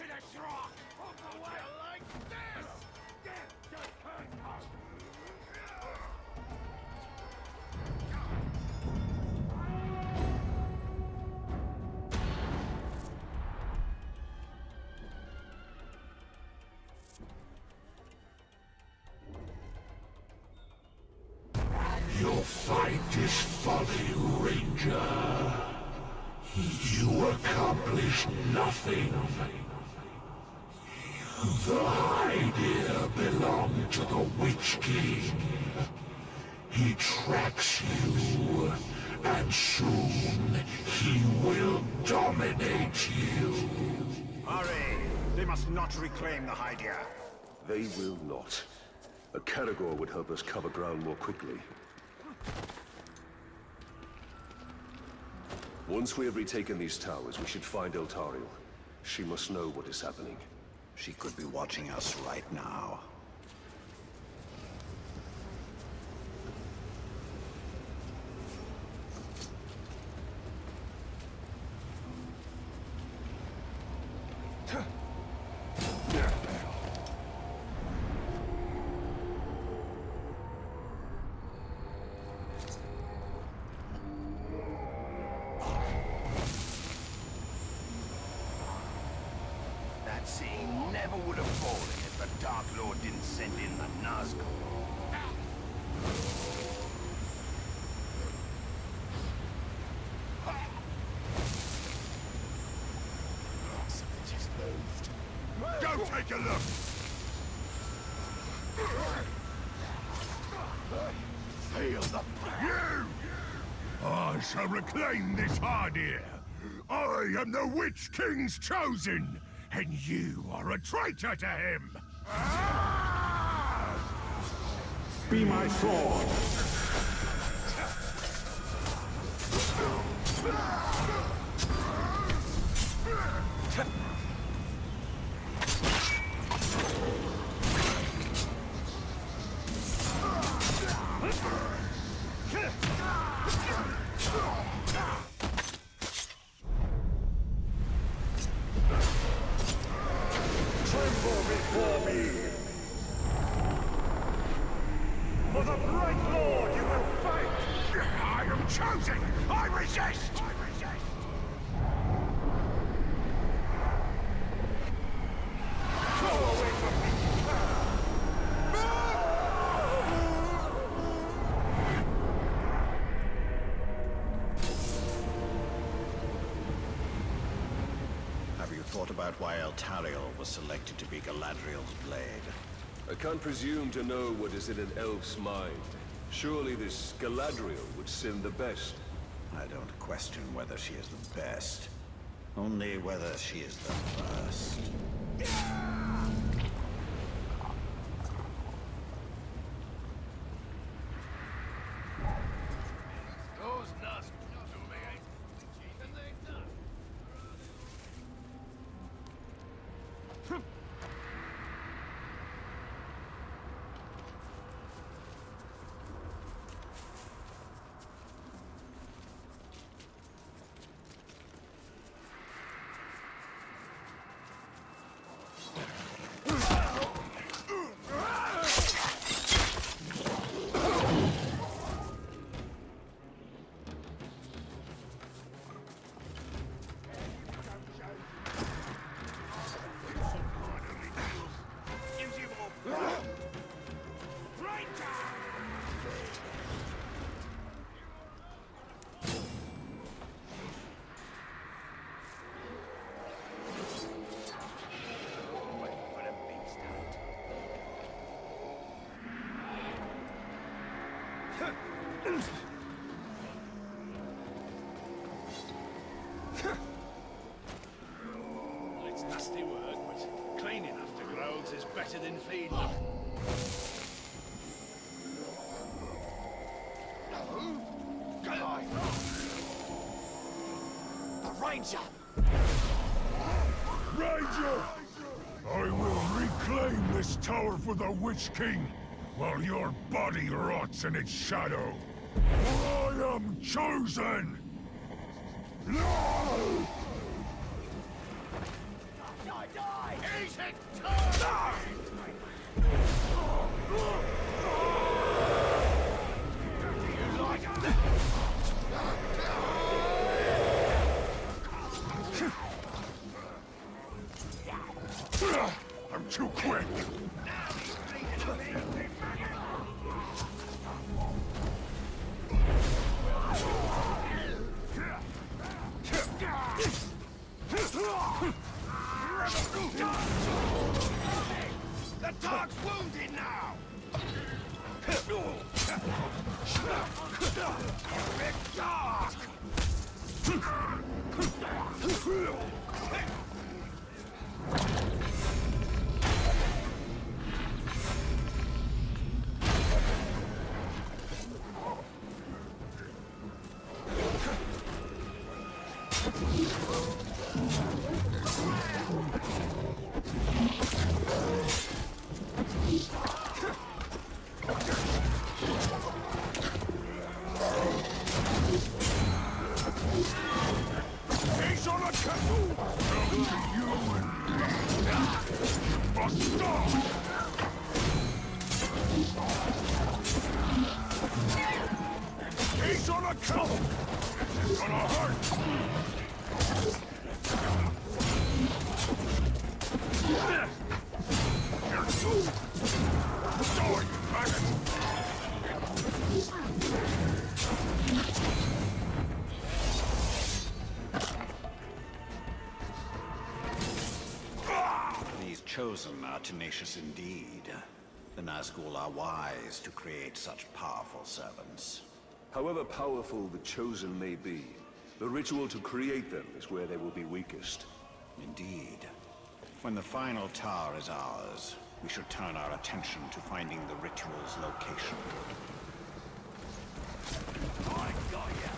to the shrine! Away like this! Death just can't You'll find his folly, Ranger. You accomplish nothing. The Hydia belonged to the Witch King. He tracks you, and soon he will dominate you. Hurry! They must not reclaim the Hydia. They will not. A Caragor would help us cover ground more quickly. Once we have retaken these towers, we should find Eltariel. She must know what is happening. She could be watching us right now. Never would have fallen if the Dark Lord didn't send in the Nazgul. Something just moved. Go take a look! Feel the power! You! I shall reclaim this Hydia! I am the Witch King's chosen! And you are a traitor to him! Be my sword! For the bright lord you will fight! I am chosen! I resist! I resist! Go away from me! Have you thought about why Eltariel was selected to be Galadriel's blade? I can't presume to know what is in an elf's mind. Surely this Galadriel would send the best. I don't question whether she is the best. Only whether she is the first. Yeah! Those Nazgul do me ain't cheating, and they've done. It's nasty work, but cleaning after growls is better than feeding them. No! Come on! The Ranger! Ranger! I will reclaim this tower for the Witch King, while your body rots in its shadow. I am chosen! No! too quick. The dog's wounded now. Big dog. Chosen are tenacious indeed. The Nazgul are wise to create such powerful servants. However powerful the Chosen may be, the ritual to create them is where they will be weakest. Indeed. When the final tower is ours, we should turn our attention to finding the ritual's location. I got ya.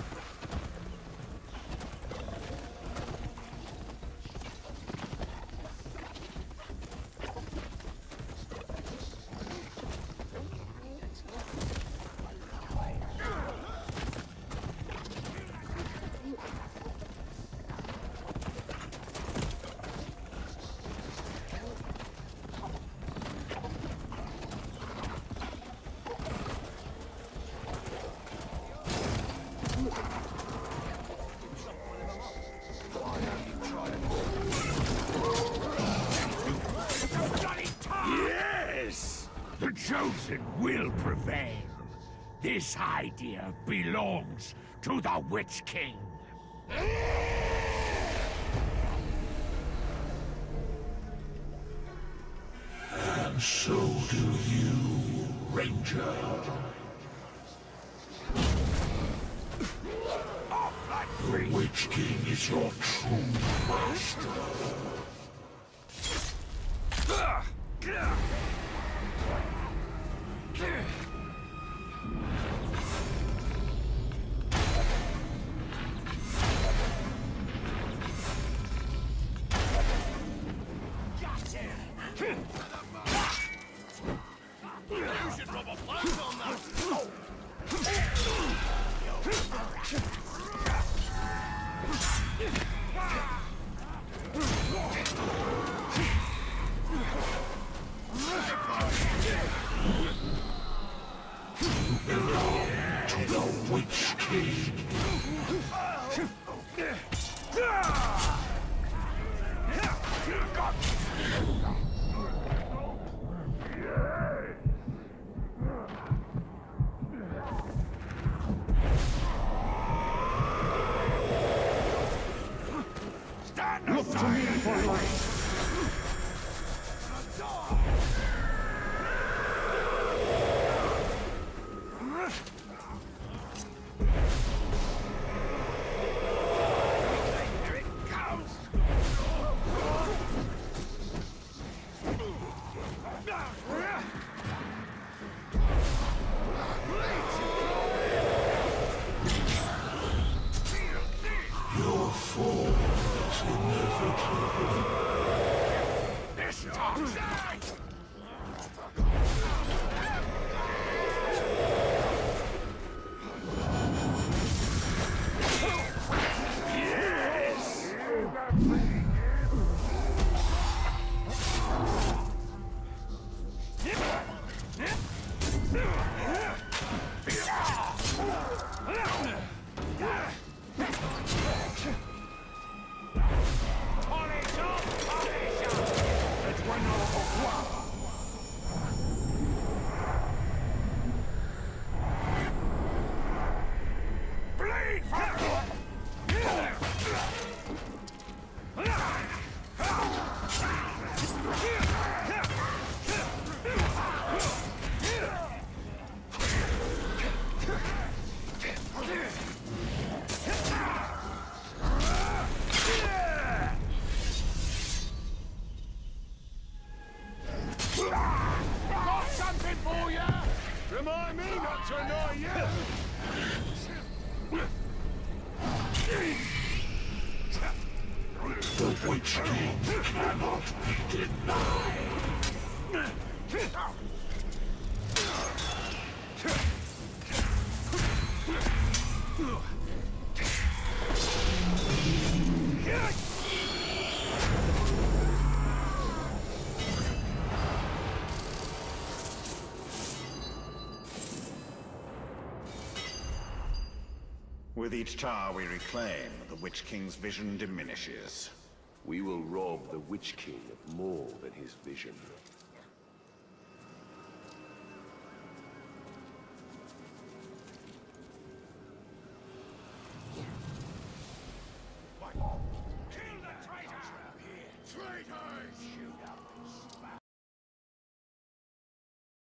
This Hydia belongs to the Witch King. And so do you, Ranger. The Witch King is your true master. Let's run over. The Witch King cannot be denied. With each tower we reclaim, the Witch King's vision diminishes. We will rob the Witch King of more than his vision.